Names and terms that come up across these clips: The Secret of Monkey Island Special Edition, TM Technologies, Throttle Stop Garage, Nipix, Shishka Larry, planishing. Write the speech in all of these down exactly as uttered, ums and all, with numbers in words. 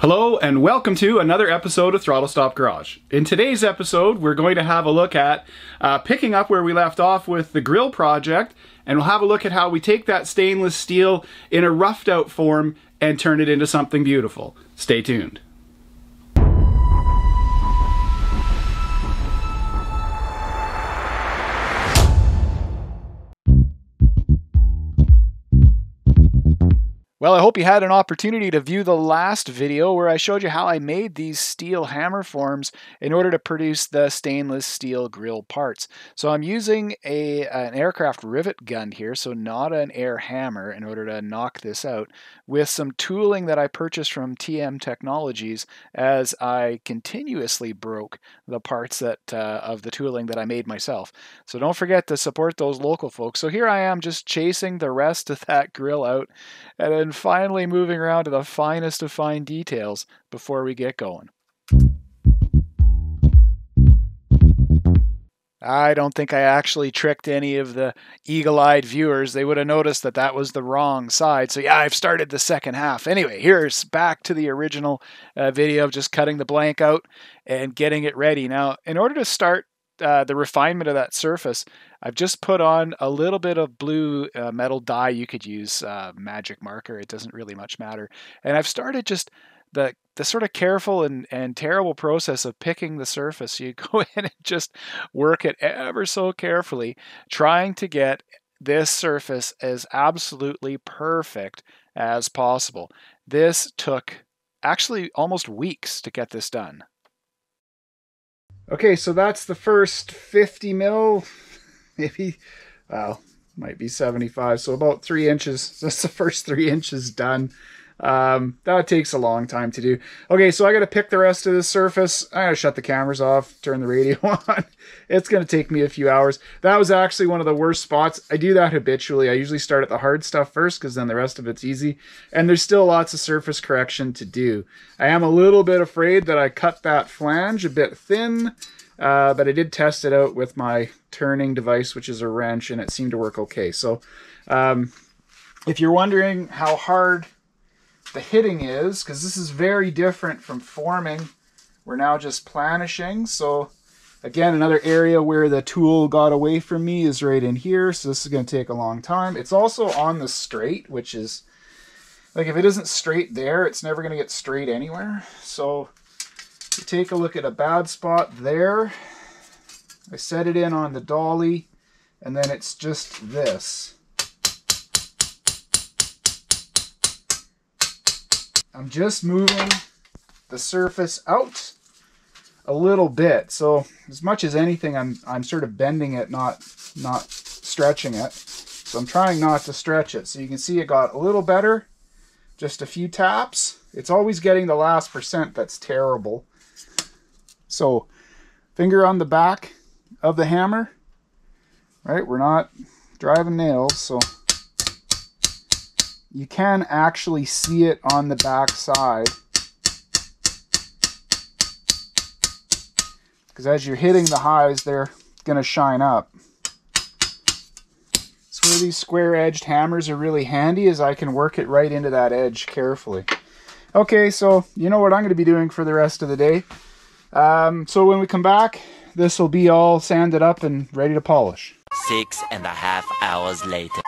Hello and welcome to another episode of Throttle Stop Garage. In today's episode, we're going to have a look at uh, picking up where we left off with the grill project, and we'll have a look at how we take that stainless steel in a roughed out form and turn it into something beautiful. Stay tuned. Well, I hope you had an opportunity to view the last video where I showed you how I made these steel hammer forms in order to produce the stainless steel grill parts. So I'm using a, an aircraft rivet gun here, so not an air hammer, in order to knock this out, with some tooling that I purchased from T M Technologies as I continuously broke the parts that uh, of the tooling that I made myself. So don't forget to support those local folks. So here I am just chasing the rest of that grill out, and then And finally moving around to the finest of fine details before we get going. I don't think I actually tricked any of the eagle-eyed viewers. They would have noticed that that was the wrong side. So yeah, I've started the second half. Anyway, here's back to the original uh, video of just cutting the blank out and getting it ready. Now, in order to start Uh, the refinement of that surface, I've just put on a little bit of blue uh, metal dye. You could use uh, magic marker, it doesn't really much matter. And I've started just the the sort of careful and, and terrible process of picking the surface. You go in and just work it ever so carefully, trying to get this surface as absolutely perfect as possible. This took actually almost weeks to get this done. Okay, so that's the first fifty mil, maybe, well, might be seventy-five, so about three inches. That's the first three inches done. Um, that takes a long time to do. Okay, so I got to pick the rest of the surface. I got to shut the cameras off, turn the radio on. It's going to take me a few hours. That was actually one of the worst spots. I do that habitually. I usually start at the hard stuff first because then the rest of it's easy. And there's still lots of surface correction to do. I am a little bit afraid that I cut that flange a bit thin, uh, but I did test it out with my turning device, which is a wrench, and it seemed to work okay. So um, if you're wondering how hard the hitting is, because this is very different from forming. We're now just planishing. So again, another area where the tool got away from me is right in here. So this is going to take a long time. It's also on the straight, which is like, if it isn't straight there, it's never going to get straight anywhere. So you take a look at a bad spot there. I set it in on the dolly, and then it's just this. I'm just moving the surface out a little bit. So as much as anything, I'm, I'm sort of bending it, not, not stretching it. So I'm trying not to stretch it. So you can see it got a little better, just a few taps. It's always getting the last percent that's terrible. So finger on the back of the hammer, right? We're not driving nails, so you can actually see it on the back side, because as you're hitting the highs, they're going to shine up. It's where these square edged hammers are really handy, is I can work it right into that edge carefully. Okay, so you know what I'm going to be doing for the rest of the day. Um, so when we come back, this will be all sanded up and ready to polish. Six and a half hours later.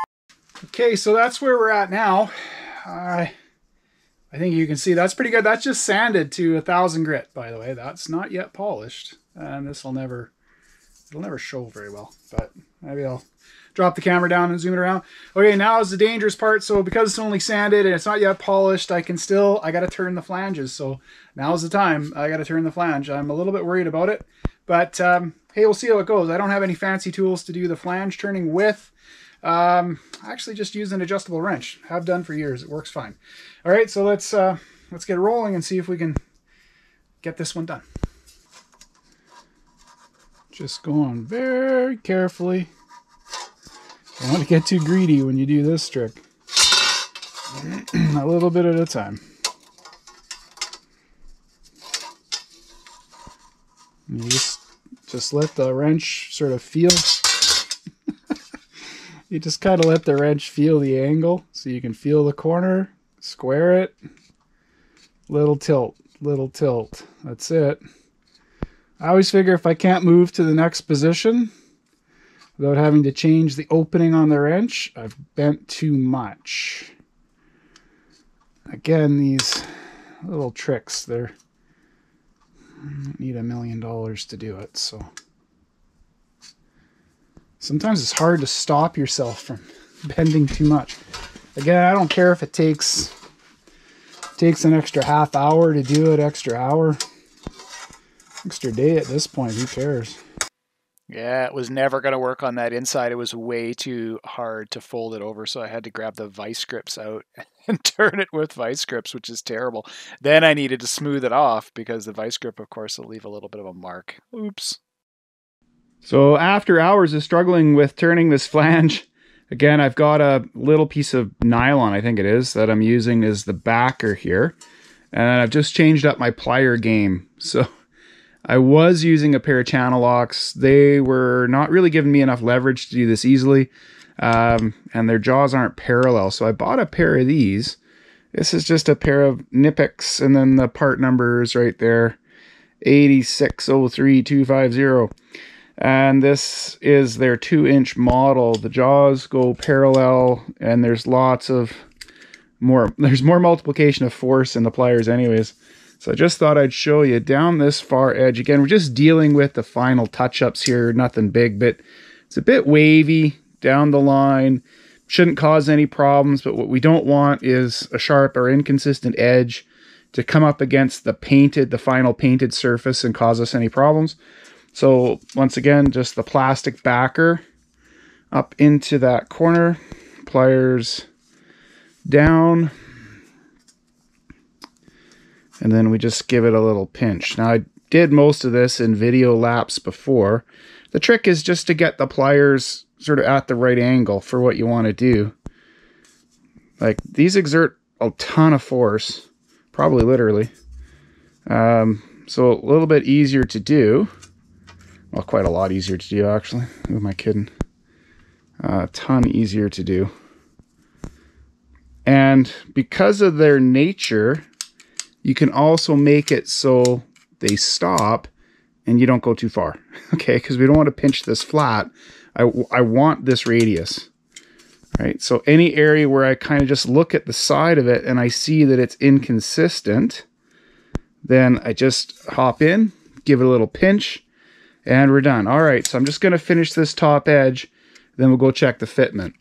Okay, so that's where we're at now. Uh, I think you can see that's pretty good. That's just sanded to a thousand grit, by the way. That's not yet polished, and this will never, it'll never show very well. But maybe I'll drop the camera down and zoom it around. Okay, now is the dangerous part. So because it's only sanded and it's not yet polished, I can still, I got to turn the flanges. So now's the time I got to turn the flange. I'm a little bit worried about it, but um, hey, we'll see how it goes. I don't have any fancy tools to do the flange turning with. Um, actually just use an adjustable wrench. Have done for years. It works fine. All right, so let's uh, let's get rolling and see if we can get this one done. Just going very carefully. Don't want to get too greedy when you do this trick. A little bit at a time. You just just let the wrench sort of feel. You just kind of let the wrench feel the angle, so you can feel the corner, square it, Little tilt, little tilt. That's it. I always figure if I can't move to the next position without having to change the opening on the wrench, I've bent too much. Again, these little tricks, they're need a million dollars to do it, so sometimes it's hard to stop yourself from bending too much. Again, I don't care if it takes takes an extra half hour to do it, extra hour, extra day at this point, who cares? Yeah, it was never going to work on that inside. It was way too hard to fold it over, so I had to grab the vice grips out and turn it with vice grips, which is terrible. Then I needed to smooth it off because the vice grip, of course, will leave a little bit of a mark. Oops. So after hours of struggling with turning this flange, again, I've got a little piece of nylon, I think it is, that I'm using as the backer here. And I've just changed up my plier game. So I was using a pair of channel locks. They were not really giving me enough leverage to do this easily. Um, and their jaws aren't parallel. So I bought a pair of these. This is just a pair of Nipix, and then the part number is right there, eight six oh three two five zero. And this is their two inch model. The jaws go parallel, and there's lots of more, there's more multiplication of force in the pliers anyways. So I just thought I'd show you down this far edge. Again, we're just dealing with the final touch-ups here, nothing big, but it's a bit wavy down the line. Shouldn't cause any problems, but what we don't want is a sharp or inconsistent edge to come up against the painted, the final painted surface and cause us any problems. So once again, just the plastic backer up into that corner, pliers down, and then we just give it a little pinch. Now, I did most of this in video laps before. The trick is just to get the pliers sort of at the right angle for what you want to do. Like, these exert a ton of force, probably literally. Um, so a little bit easier to do. Well, quite a lot easier to do, actually. Who am I kidding? Uh, a ton easier to do. And because of their nature, you can also make it so they stop and you don't go too far, okay? Because we don't want to pinch this flat. I, I want this radius, right? So any area where I kind of just look at the side of it and I see that it's inconsistent, then I just hop in, give it a little pinch, and we're done. All right, so I'm just going to finish this top edge, then we'll go check the fitment.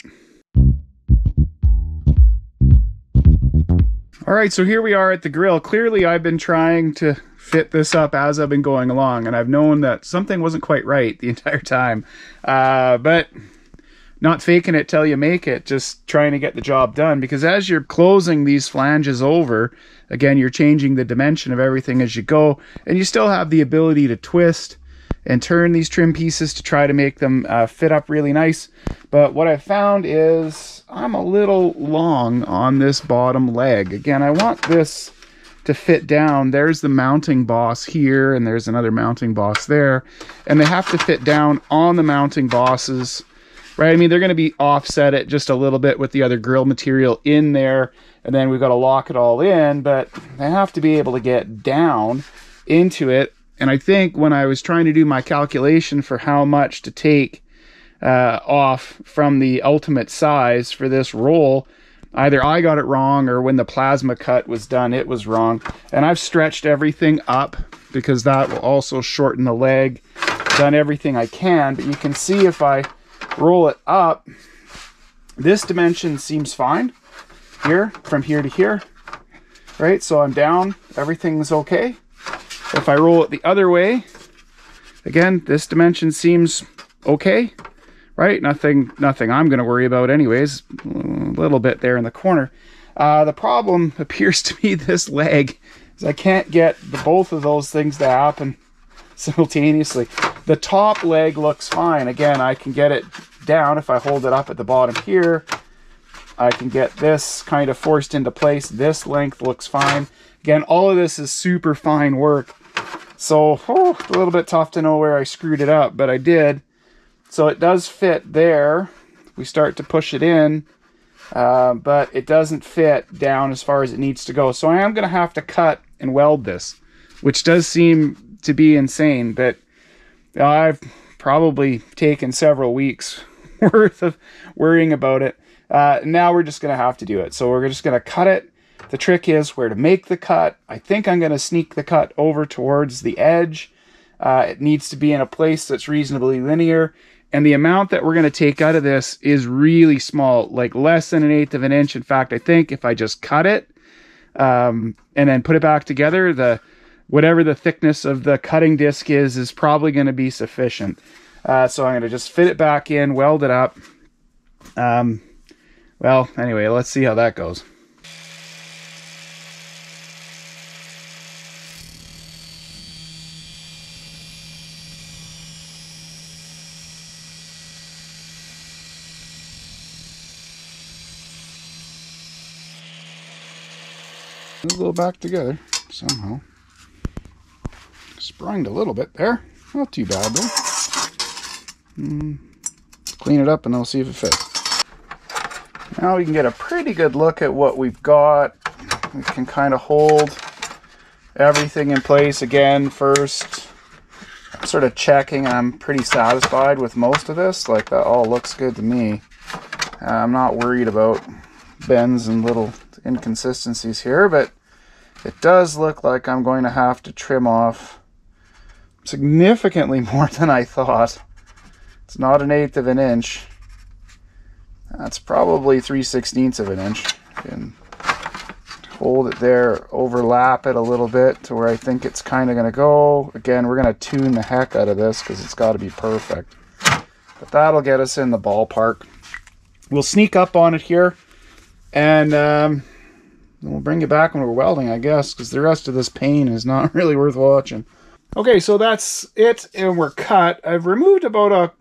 All right, so here we are at the grill. Clearly, I've been trying to fit this up as I've been going along, and I've known that something wasn't quite right the entire time. Uh, but not faking it till you make it, just trying to get the job done, because as you're closing these flanges over, again, you're changing the dimension of everything as you go, and you still have the ability to twist and turn these trim pieces to try to make them uh, fit up really nice. But what I found is I'm a little long on this bottom leg. Again, I want this to fit down. There's the mounting boss here, and there's another mounting boss there, and they have to fit down on the mounting bosses, right? I mean, they're going to be offset it just a little bit with the other grill material in there, and then we've got to lock it all in, but they have to be able to get down into it. And I think when I was trying to do my calculation for how much to take uh, off from the ultimate size for this roll, either I got it wrong or when the plasma cut was done, it was wrong. And I've stretched everything up because that will also shorten the leg. Done everything I can, but you can see if I roll it up, this dimension seems fine here, from here to here, right? So I'm down, everything's okay. If I roll it the other way, again, this dimension seems okay, right? Nothing, nothing I'm going to worry about anyways. A little bit there in the corner. Uh, the problem appears to be this leg, is I can't get the, both of those things to happen simultaneously. The top leg looks fine. Again, I can get it down if I hold it up at the bottom here. I can get this kind of forced into place. This length looks fine. Again, all of this is super fine work. So oh, a little bit tough to know where I screwed it up, but I did. So it does fit there. We start to push it in, uh, but it doesn't fit down as far as it needs to go. So I am going to have to cut and weld this, which does seem to be insane, but I've probably taken several weeks worth of worrying about it. Uh, now we're just going to have to do it. So we're just going to cut it. The trick is where to make the cut. I think I'm going to sneak the cut over towards the edge. Uh, it needs to be in a place that's reasonably linear. And the amount that we're going to take out of this is really small, like less than an eighth of an inch. In fact, I think if I just cut it um, and then put it back together, the whatever the thickness of the cutting disc is, is probably going to be sufficient. Uh, so I'm going to just fit it back in, weld it up. Um, well, anyway, let's see how that goes. It'll go back together somehow. Springed a little bit there. Not too bad though. Mm. Clean it up and I'll see if it fits. Now we can get a pretty good look at what we've got. We can kind of hold everything in place again first. I'm sort of checking. I'm pretty satisfied with most of this. Like that all looks good to me. I'm not worried about bends and little inconsistencies here, but it does look like I'm going to have to trim off significantly more than I thought. It's not an eighth of an inch. That's probably three sixteenths of an inch. You can hold it there, overlap it a little bit to where I think it's kind of going to go. Again, we're going to tune the heck out of this because it's got to be perfect. But that'll get us in the ballpark. We'll sneak up on it here. And um, we'll bring it back when we're welding, I guess, because the rest of this pain is not really worth watching. Okay, so that's it, and we're cut. I've removed about a,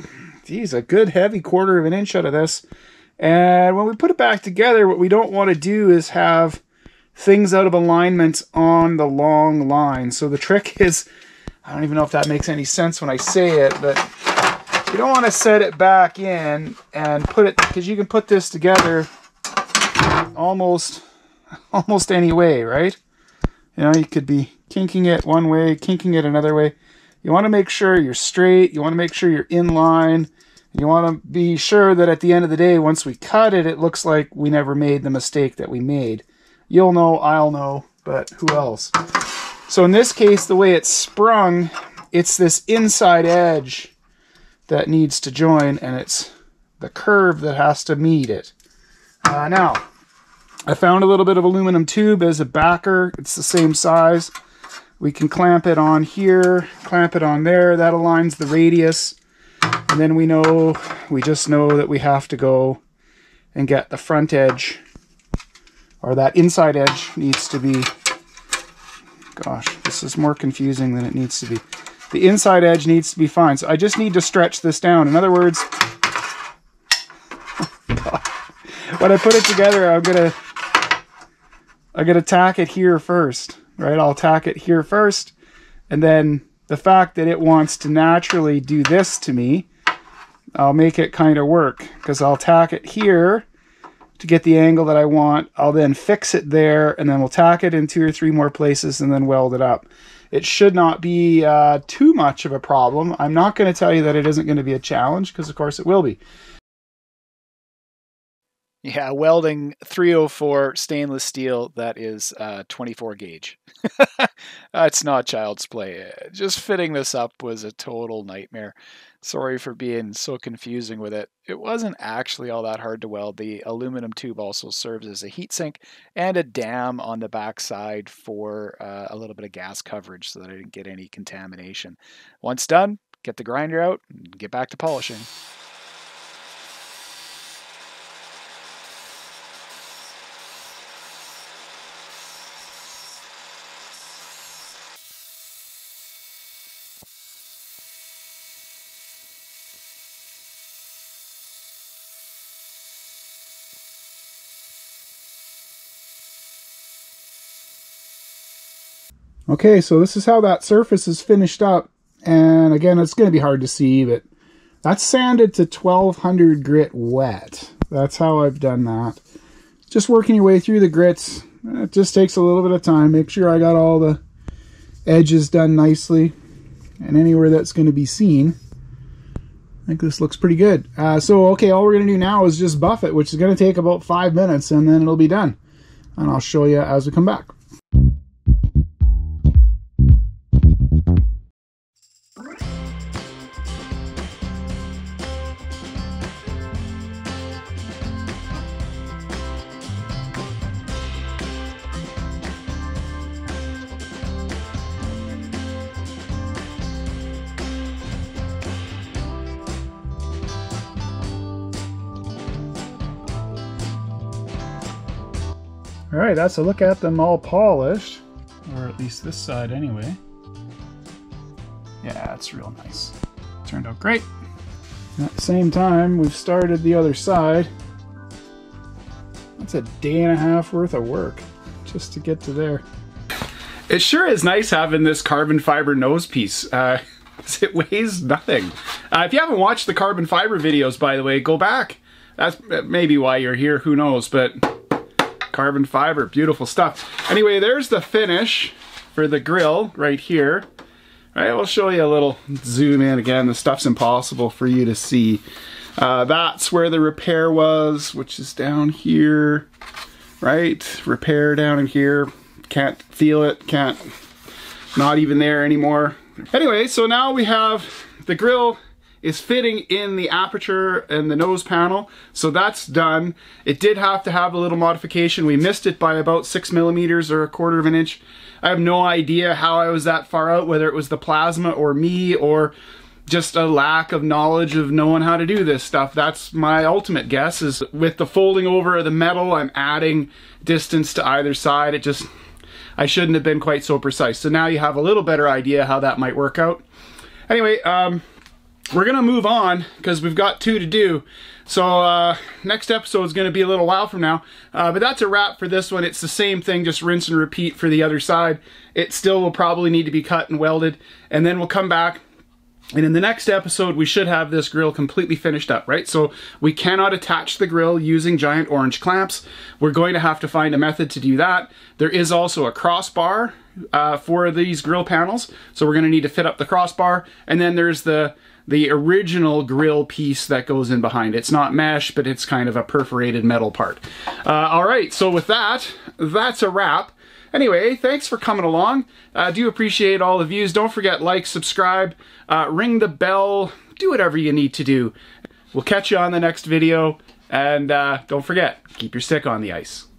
geez, a good heavy quarter of an inch out of this. And when we put it back together, what we don't want to do is have things out of alignment on the long line. So the trick is, I don't even know if that makes any sense when I say it, but you don't want to set it back in and put it, because you can put this together almost almost any way, right? You know, you could be kinking it one way, kinking it another way. You want to make sure you're straight, you want to make sure you're in line, and you want to be sure that at the end of the day, once we cut it, it looks like we never made the mistake that we made. You'll know, I'll know, but who else? So in this case, the way it's sprung, it's this inside edge that needs to join, and it's the curve that has to meet it. Uh, now, I found a little bit of aluminum tube as a backer. It's the same size. We can clamp it on here, clamp it on there. That aligns the radius. And then we know, we just know that we have to go and get the front edge, or that inside edge needs to be, gosh, this is more confusing than it needs to be. The inside edge needs to be fine. So I just need to stretch this down. In other words, when I put it together, I'm gonna I'm gonna tack it here first, right? I'll tack it here first, and then the fact that it wants to naturally do this to me, I'll make it kind of work, because I'll tack it here to get the angle that I want. I'll then fix it there, and then we'll tack it in two or three more places and then weld it up. It should not be uh, too much of a problem. I'm not gonna tell you that it isn't gonna be a challenge, because of course it will be. Yeah, welding three oh four stainless steel that is uh, twenty-four gauge. It's not child's play. Just fitting this up was a total nightmare. Sorry for being so confusing with it. It wasn't actually all that hard to weld. The aluminum tube also serves as a heat sink and a dam on the backside for uh, a little bit of gas coverage so that I didn't get any contamination. Once done, get the grinder out and get back to polishing. Okay, so this is how that surface is finished up, and again, it's going to be hard to see, but that's sanded to twelve hundred grit wet. That's how I've done that. just working your way through the grits. It just takes a little bit of time. Make sure I got all the edges done nicely and anywhere that's going to be seen. I think this looks pretty good. Uh, so, okay, all we're going to do now is just buff it, which is going to take about five minutes, and then it'll be done. And I'll show you as we come back. All right, that's a look at them all polished, or at least this side anyway. Yeah, it's real nice. Turned out great. At the same time, we've started the other side. That's a day and a half worth of work just to get to there. It sure is nice having this carbon fiber nose piece. Uh, it weighs nothing. Uh, if you haven't watched the carbon fiber videos, by the way, go back. That's maybe why you're here, who knows, but carbon fiber, beautiful stuff. Anyway, there's the finish for the grill right here. All right, we'll show you a little zoom in again. The stuff's impossible for you to see. Uh, that's where the repair was, which is down here, right? Repair down in here. Can't feel it, can't, not even there anymore. Anyway, so now we have the grill is fitting in the aperture and the nose panel, so that's done. It did have to have a little modification. We missed it by about six millimeters or a quarter of an inch. I have no idea how I was that far out, whether it was the plasma or me or just a lack of knowledge of knowing how to do this stuff. That's my ultimate guess, is with the folding over of the metal, I'm adding distance to either side. It just, I shouldn't have been quite so precise. So now you have a little better idea how that might work out. Anyway, um, we're gonna move on because we've got two to do. So uh, next episode is gonna be a little while from now, uh, but that's a wrap for this one. It's the same thing, just rinse and repeat for the other side. It still will probably need to be cut and welded, and then we'll come back, and in the next episode we should have this grill completely finished up, right? So we cannot attach the grill using giant orange clamps. We're going to have to find a method to do that. There is also a crossbar uh, for these grill panels, so we're gonna need to fit up the crossbar, and then there's the the original grill piece that goes in behind. It's not mesh, but it's kind of a perforated metal part. Uh, all right, so with that, that's a wrap. Anyway, thanks for coming along. I uh, do appreciate all the views. Don't forget, like, subscribe, uh, ring the bell, do whatever you need to do. We'll catch you on the next video, and uh, don't forget, keep your stick on the ice.